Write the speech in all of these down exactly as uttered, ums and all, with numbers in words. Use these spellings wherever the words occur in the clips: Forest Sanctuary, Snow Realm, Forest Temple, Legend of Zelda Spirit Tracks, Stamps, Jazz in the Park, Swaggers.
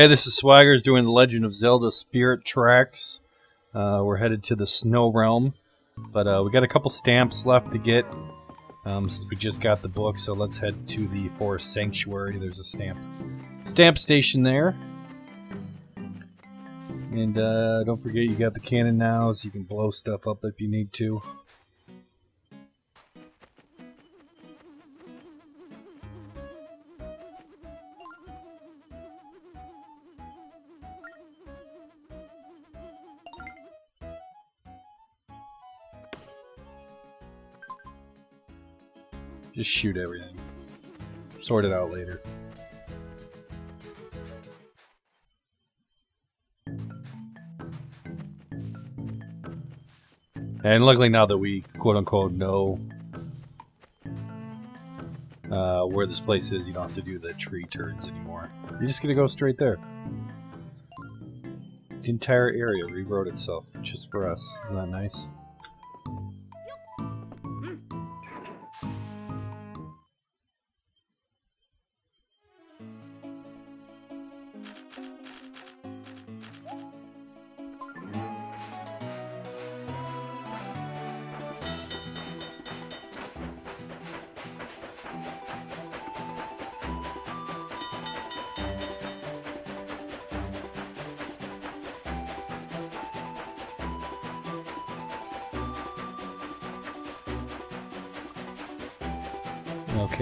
Hey, this is Swaggers doing the Legend of Zelda Spirit Tracks. Uh, we're headed to the Snow Realm, but uh, we got a couple stamps left to get um, since we just got the book. So let's head to the Forest Sanctuary. There's a stamp stamp station there, and uh, don't forget you got the cannon now, so you can blow stuff up if you need to. Just shoot everything. Sort it out later. And luckily now that we quote-unquote know uh, where this place is, you don't have to do the tree turns anymore. You're just gonna go straight there. The entire area rewrote itself just for us. Isn't that nice?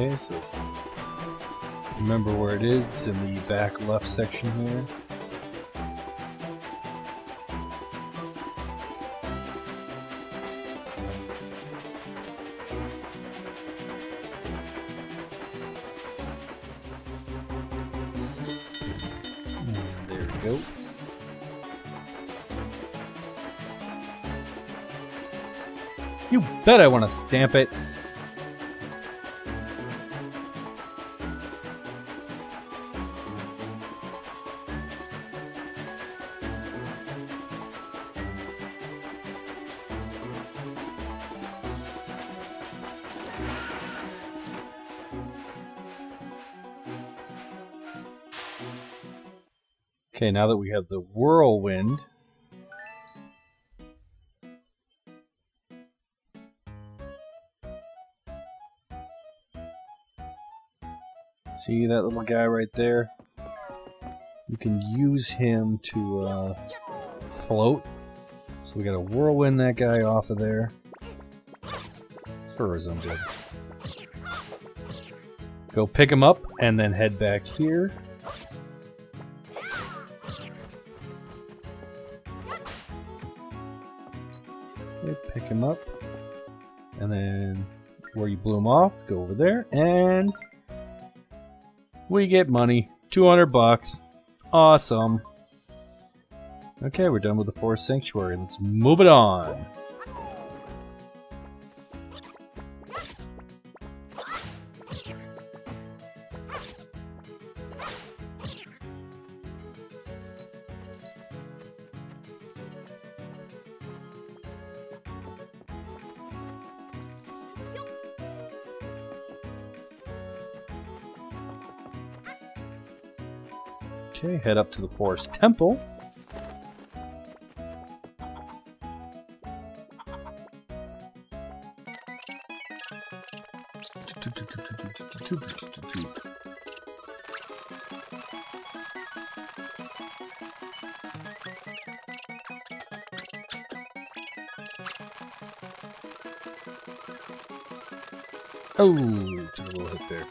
Okay, so remember where it is. It's in the back left section here. And there we go. You bet I want to stamp it. Okay, now that we have the whirlwind, see that little guy right there? You can use him to uh, float. So we gotta whirlwind that guy off of there. Fur is undead. Go pick him up and then head back here. Pick him up, and then where you blew him off, go over there, and we get money, two hundred bucks. Awesome. Okay, we're done with the Forest Sanctuary. Let's move it on. Okay, head up to the Forest Temple. Oh, took a little hit there.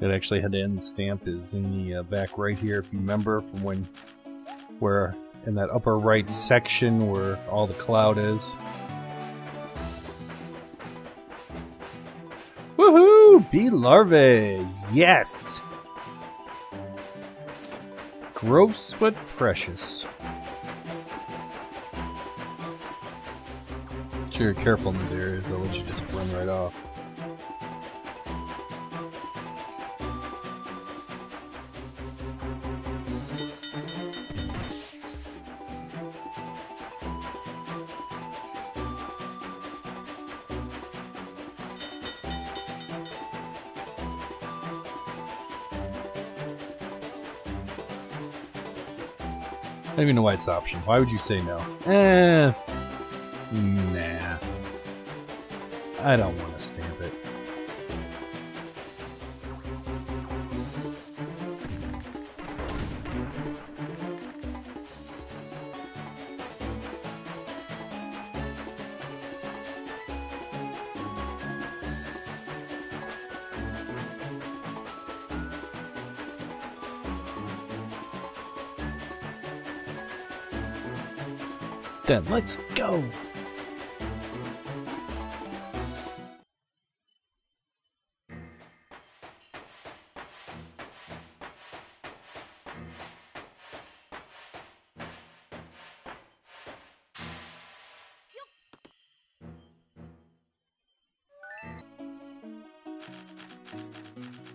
That actually had to end. The stamp is in the uh, back right here. If you remember from when we're in that upper right section where all the cloud is. Woohoo! Bee larvae! Yes! Gross but precious. Make sure you're careful in these areas, they'll let you just run right off. I don't even know why it's an option. Why would you say no? Eh, nah. I don't want to stamp it. Then let's go.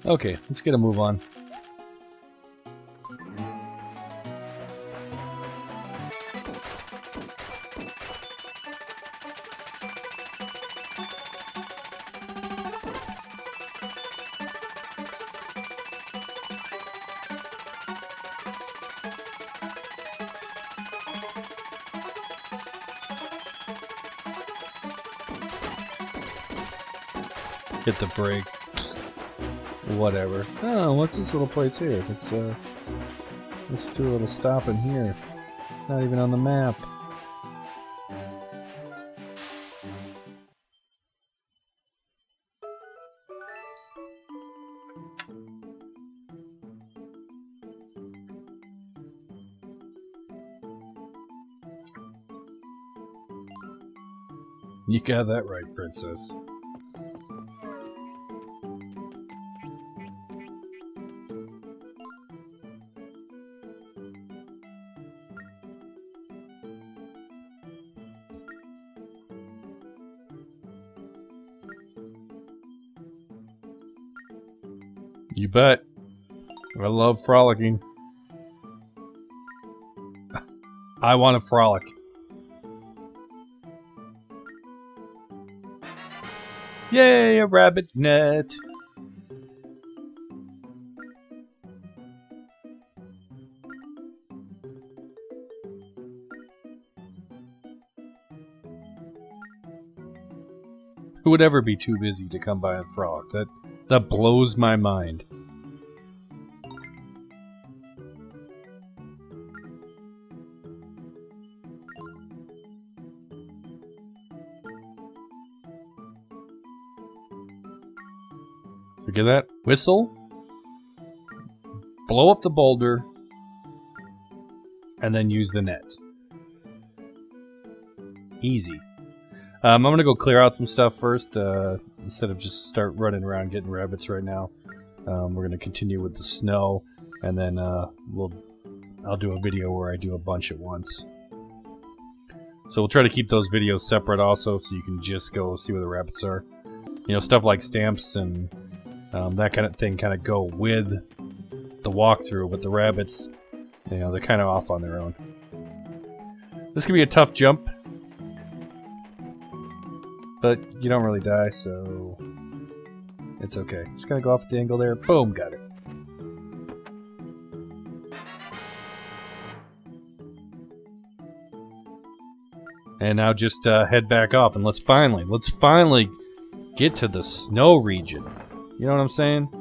Okay, let's get a move on. Hit the brake. Whatever. Oh, what's this little place here? Let's, uh, let's do a little stop in here. It's not even on the map. You got that right, princess. You bet. I love frolicking. I want to frolic. Yay, a rabbit net! Who would ever be too busy to come by and frolic? That, that blows my mind. Look at that. Whistle. Blow up the boulder. And then use the net. Easy. Um, I'm gonna go clear out some stuff first, uh, instead of just start running around getting rabbits right now. Um, we're gonna continue with the snow, and then uh, we'll I'll do a video where I do a bunch at once. So we'll try to keep those videos separate also, so you can just go see where the rabbits are. You know, stuff like stamps and um, that kind of thing kind of go with the walkthrough, but the rabbits, you know, they're kind of off on their own. This could be a tough jump. But you don't really die, so it's okay. Just gotta go off the angle there. Boom, got it. And now just uh, head back off, and let's finally, let's finally get to the snow region. You know what I'm saying?